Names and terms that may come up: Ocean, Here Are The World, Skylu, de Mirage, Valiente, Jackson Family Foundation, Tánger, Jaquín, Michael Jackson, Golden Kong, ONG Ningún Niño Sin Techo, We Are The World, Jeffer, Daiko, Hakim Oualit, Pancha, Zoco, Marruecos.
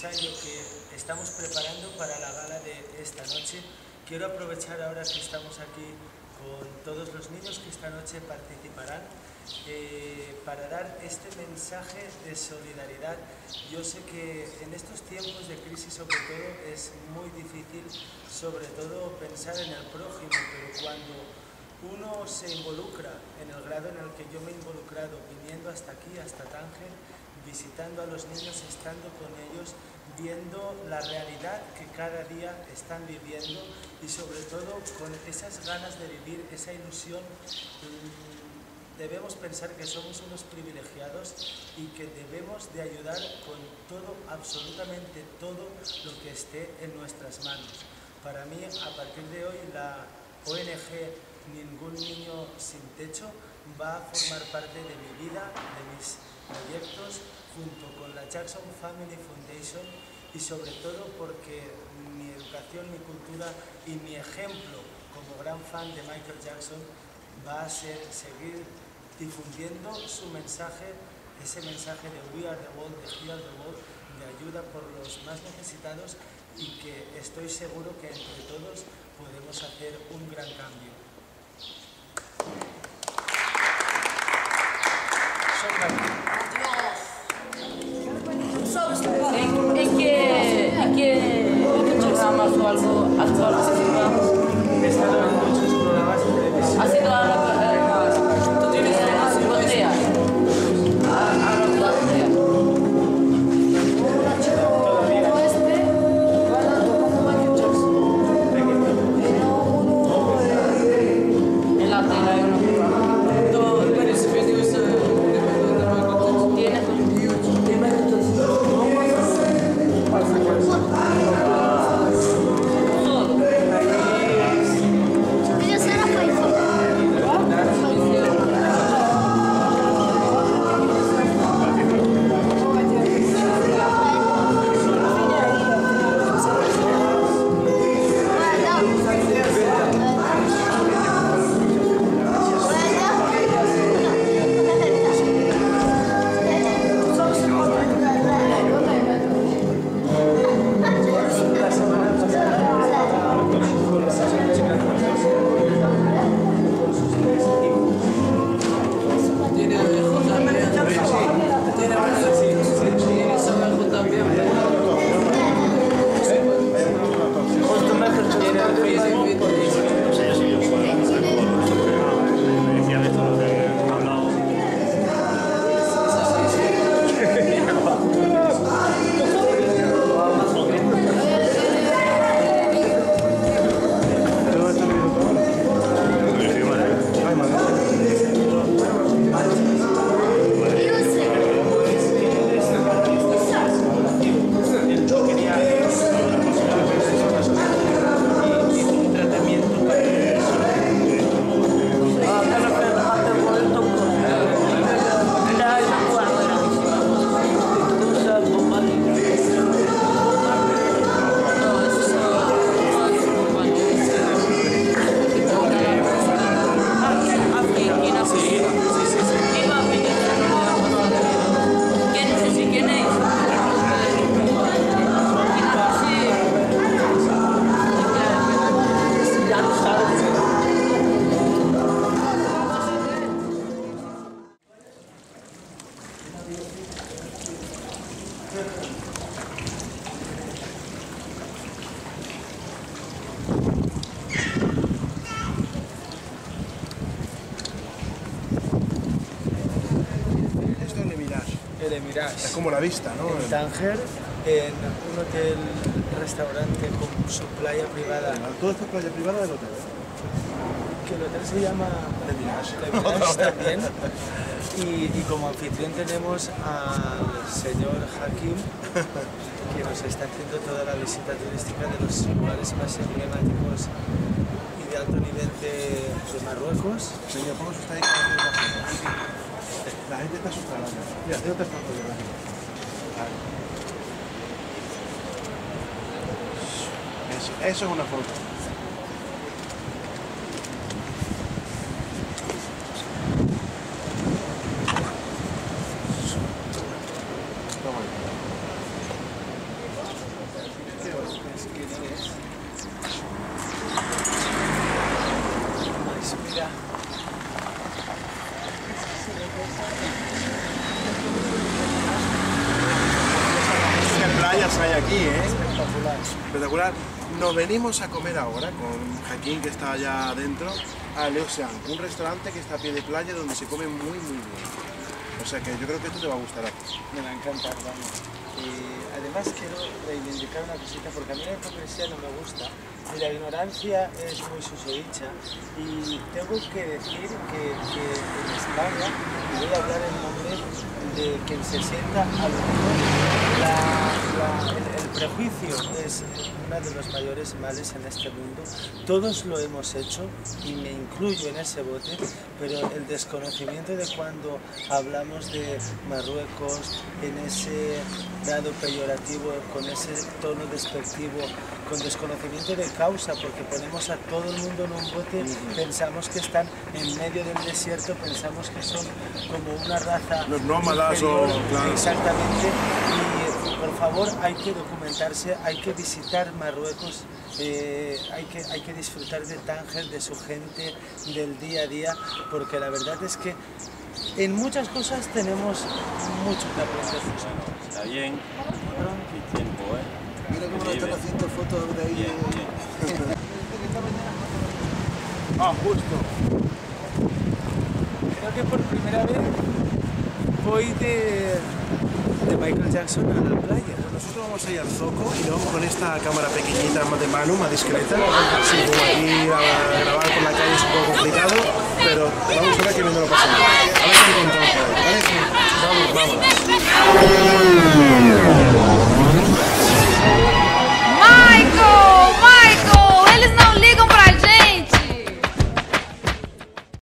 ensayo que estamos preparando para la gala de esta noche. Quiero aprovechar ahora que estamos aquí con todos los niños que esta noche participarán para dar este mensaje de solidaridad. Yo sé que en estos tiempos de crisis, sobre todo, es muy difícil, sobre todo, pensar en el prójimo, pero cuando uno se involucra en el grado en el que yo me he involucrado, viniendo hasta aquí, hasta Tánger, visitando a los niños, estando con ellos, viendo la realidad que cada día están viviendo y sobre todo con esas ganas de vivir, esa ilusión, debemos pensar que somos unos privilegiados y que debemos de ayudar con todo, absolutamente todo lo que esté en nuestras manos. Para mí, a partir de hoy, la ONG Ningún Niño Sin Techo va a formar parte de mi vida, de mis proyectos, junto con la Jackson Family Foundation, y sobre todo porque mi educación, mi cultura y mi ejemplo como gran fan de Michael Jackson va a ser seguir difundiendo su mensaje, ese mensaje de We Are The World, de Here Are The World, de ayuda por los más necesitados, y que estoy seguro que entre todos podemos hacer un gran cambio. De Mirage. Es como la vista, ¿no? En Tánger, en un hotel, restaurante con su playa privada. ¿Todo esto es playa privada del hotel? Que el hotel se llama de Mirage. De Mirage también. Y como anfitrión tenemos al señor Hakim, que nos está haciendo toda la visita turística de los lugares más emblemáticos y de alto nivel de Marruecos. Señor, ¿cómo se está ahí? La gente está asustada. Mira, tengo tres fotos de la gente. Eso es una foto. Toma. maravillas hay aquí, ¿eh? Espectacular. Espectacular. Nos venimos a comer ahora con Jaquín, que está allá adentro, al Ocean, un restaurante que está a pie de playa donde se come muy, muy bien. O sea que yo creo que esto te va a gustar aquí. Me va a encantar, vamos. Y además quiero reivindicar una cosita, porque a mí la hipocresía no me gusta y la ignorancia es muy susodicha. Y tengo que decir que en España, y voy a hablar en nombre de quien se sienta a lo mejor, el prejuicio es uno de los mayores males en este mundo. Todos lo hemos hecho y me incluyo en ese bote, pero el desconocimiento de cuando hablamos de Marruecos en ese grado peyorativo, con ese tono despectivo, con desconocimiento de causa, porque ponemos a todo el mundo en un bote, pensamos que están en medio del desierto, pensamos que son como una raza... Los nómadas o... Claro. Exactamente. Y por favor, hay que documentarse, hay que visitar Marruecos, hay que disfrutar de Tánger, de su gente, del día a día, porque la verdad es que en muchas cosas tenemos mucho que aprender. Está bien, y tiempo, ¿eh? Mira cómo no están haciendo fotos de ahí. Bien, bien. Ah, justo. Creo que por primera vez voy de Michael Jackson a la playa. Nosotros vamos a ir al Zoco y vamos con esta cámara pequeñita, más de mano, más discreta. Sí, como aquí a grabar por la calle es un poco complicado, pero vamos a ver que no me lo pasamos. A ver si encontramos por ahí, ¿vale? Vamos, vamos.